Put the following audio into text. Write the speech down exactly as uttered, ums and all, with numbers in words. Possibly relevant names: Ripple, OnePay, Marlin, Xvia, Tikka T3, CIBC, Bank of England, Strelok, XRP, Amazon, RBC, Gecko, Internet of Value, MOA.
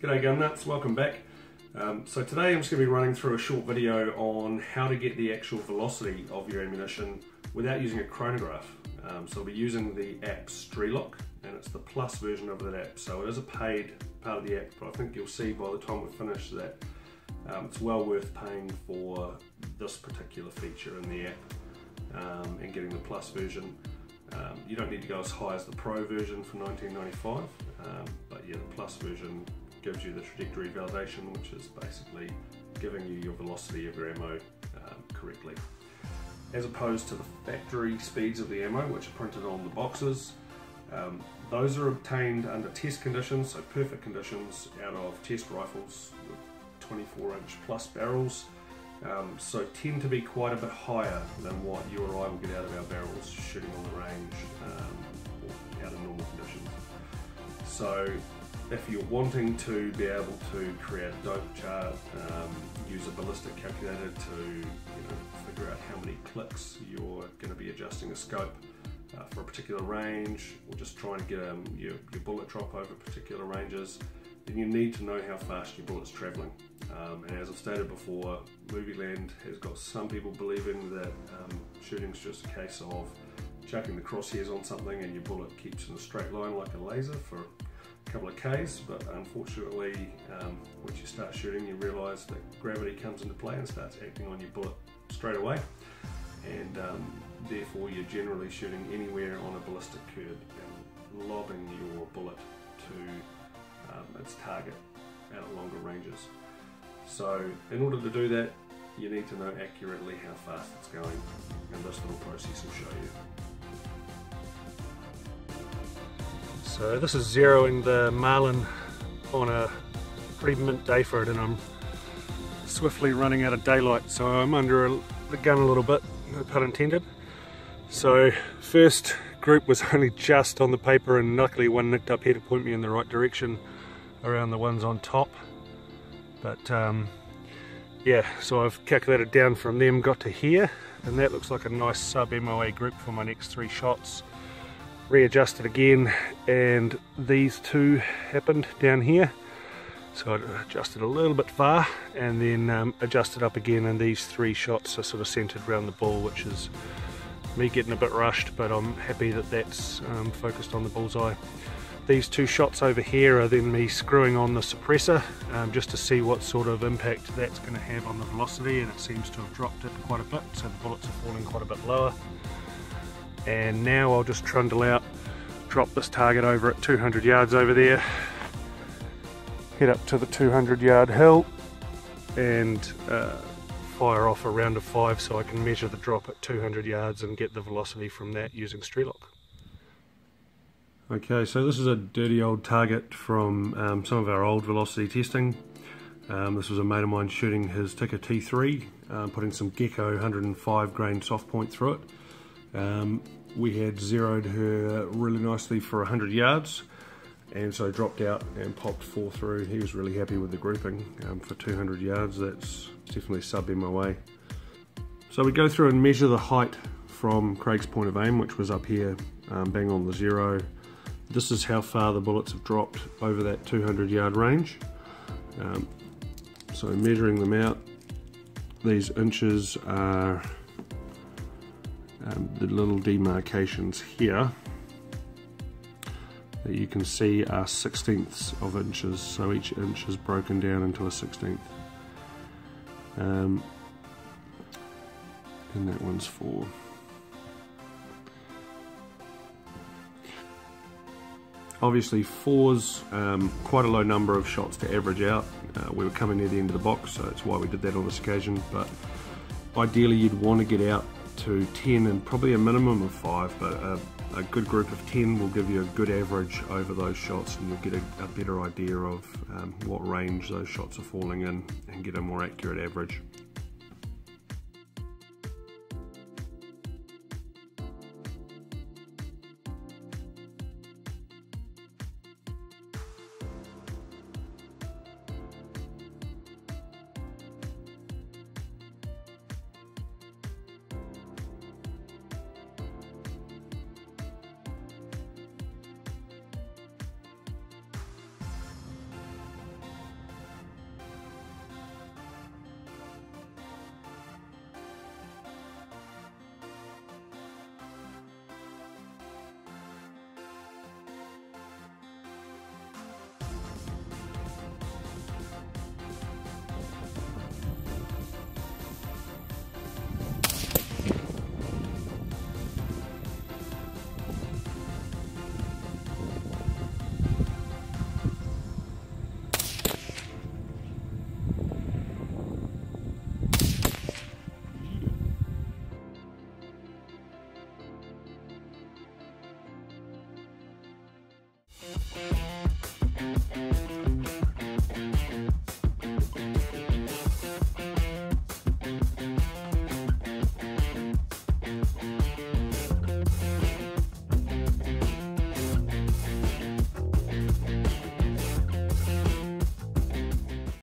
G'day Gun Nuts, welcome back. Um, so today I'm just going to be running through a short video on how to get the actual velocity of your ammunition without using a chronograph. Um, so I'll be using the app Strelok, and it's the plus version of that app. So it is a paid part of the app, but I think you'll see by the time we finish that um, it's well worth paying for this particular feature in the app um, and getting the plus version. Um, you don't need to go as high as the pro version for nineteen ninety-five dollars, um, but yeah, the plus version gives you the trajectory validation, which is basically giving you your velocity of your ammo um, correctly, as opposed to the factory speeds of the ammo, which are printed on the boxes. Um, those are obtained under test conditions, so perfect conditions, out of test rifles with twenty-four inch plus barrels, um, so tend to be quite a bit higher than what you or I will get out of our barrels shooting on the range um, or out of normal conditions. So if you're wanting to be able to create a dope chart, um, use a ballistic calculator to you know, figure out how many clicks you're going to be adjusting a scope uh, for a particular range, or just trying to get um, your, your bullet drop over particular ranges, then you need to know how fast your bullet's travelling. Um, and as I've stated before, Movie Land has got some people believing that um, shooting's just a case of chucking the crosshairs on something and your bullet keeps in a straight line like a laser for couple of Ks, but unfortunately um, once you start shooting you realise that gravity comes into play and starts acting on your bullet straight away, and um, therefore you're generally shooting anywhere on a ballistic curve and lobbing your bullet to um, its target at longer ranges. So in order to do that you need to know accurately how fast it's going, and this little process will show you. So this is zeroing the Marlin on a pretty mint day for it, and I'm swiftly running out of daylight, so I'm under a, the gun a little bit, no pun intended. So first group was only just on the paper, and luckily one nicked up here to point me in the right direction around the ones on top. But um, yeah, so I've calculated down from them, got to here, and that looks like a nice sub-M O A group for my next three shots. Readjusted again, and these two happened down here, so I adjusted a little bit far, and then um, adjusted up again, and these three shots are sort of centered around the ball, which is me getting a bit rushed, but I'm happy that that's um, focused on the bullseye. These two shots over here are then me screwing on the suppressor um, just to see what sort of impact that's going to have on the velocity, and it seems to have dropped it quite a bit, so the bullets are falling quite a bit lower. And now I'll just trundle out, drop this target over at two hundred yards over there, head up to the two hundred yard hill, and uh, fire off a round of five so I can measure the drop at two hundred yards and get the velocity from that using Strelok. Okay, so this is a dirty old target from um, some of our old velocity testing. Um, this was a mate of mine shooting his Tikka T three, um, putting some Gecko one hundred and five grain soft point through it. Um, we had zeroed her really nicely for one hundred yards, and so dropped out and popped four through. He was really happy with the grouping um, for two hundred yards. That's definitely sub-M O A. So we go through and measure the height from Craig's point of aim, which was up here, um, bang on the zero. This is how far the bullets have dropped over that two hundred yard range. Um, so measuring them out, these inches are Um, the little demarcations here that you can see are sixteenths of inches, so each inch is broken down into a sixteenth, um, and that one's four. Obviously four's um, quite a low number of shots to average out. Uh, we were coming near the end of the box, so that's why we did that on this occasion, but ideally you'd want to get out to ten and probably a minimum of five, but a, a good group of ten will give you a good average over those shots, and you'll get a, a better idea of um, what range those shots are falling in and get a more accurate average.